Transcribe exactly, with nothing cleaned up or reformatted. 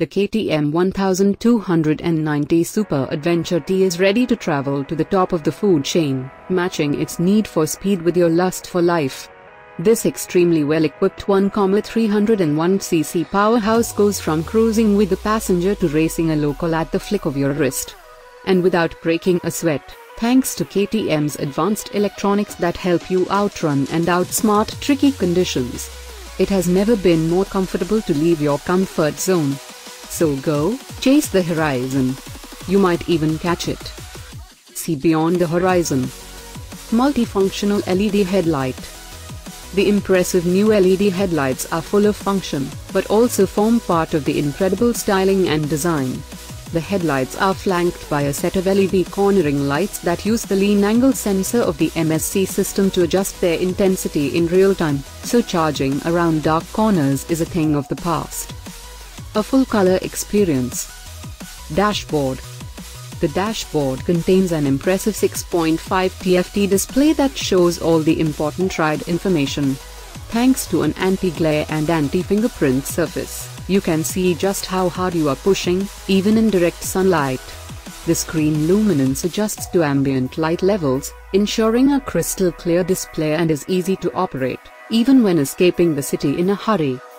The K T M twelve ninety Super Adventure T is ready to travel to the top of the food chain, matching its need for speed with your lust for life. This extremely well-equipped one point three oh one c c powerhouse goes from cruising with a passenger to racing a local at the flick of your wrist. And without breaking a sweat, thanks to K T M's advanced electronics that help you outrun and outsmart tricky conditions. It has never been more comfortable to leave your comfort zone. So go, chase the horizon. You might even catch it. See beyond the horizon. Multifunctional L E D headlight. The impressive new L E D headlights are full of function, but also form part of the incredible styling and design. The headlights are flanked by a set of L E D cornering lights that use the lean angle sensor of the M S C system to adjust their intensity in real time, so charging around dark corners is a thing of the past. A full-color experience. Dashboard. The dashboard contains an impressive six point five T F T display that shows all the important ride information. Thanks to an anti-glare and anti-fingerprint surface, you can see just how hard you are pushing, even in direct sunlight. The screen luminance adjusts to ambient light levels, ensuring a crystal clear display and is easy to operate, even when escaping the city in a hurry.